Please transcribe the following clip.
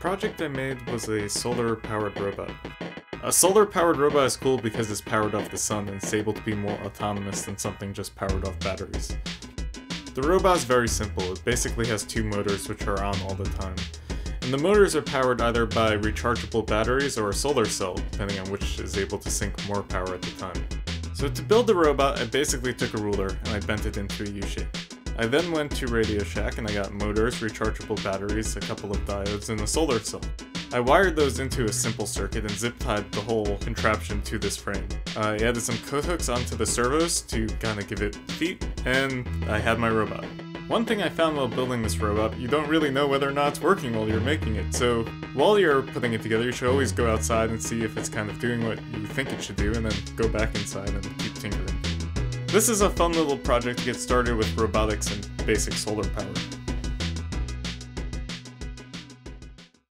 project I made was a solar-powered robot. A solar-powered robot is cool because it's powered off the sun and it's able to be more autonomous than something just powered off batteries. The robot is very simple. It basically has two motors which are on all the time. And the motors are powered either by rechargeable batteries or a solar cell, depending on which is able to sink more power at the time. So to build the robot, I basically took a ruler and I bent it into a U shape. I then went to Radio Shack and I got motors, rechargeable batteries, a couple of diodes, and a solar cell. I wired those into a simple circuit and zip-tied the whole contraption to this frame. I added some coat hooks onto the servos to kind of give it feet, and I had my robot. One thing I found while building this robot, you don't really know whether or not it's working while you're making it, so while you're putting it together you should always go outside and see if it's kind of doing what you think it should do, and then go back inside and keep tinkering. This is a fun little project to get started with robotics and basic solar power.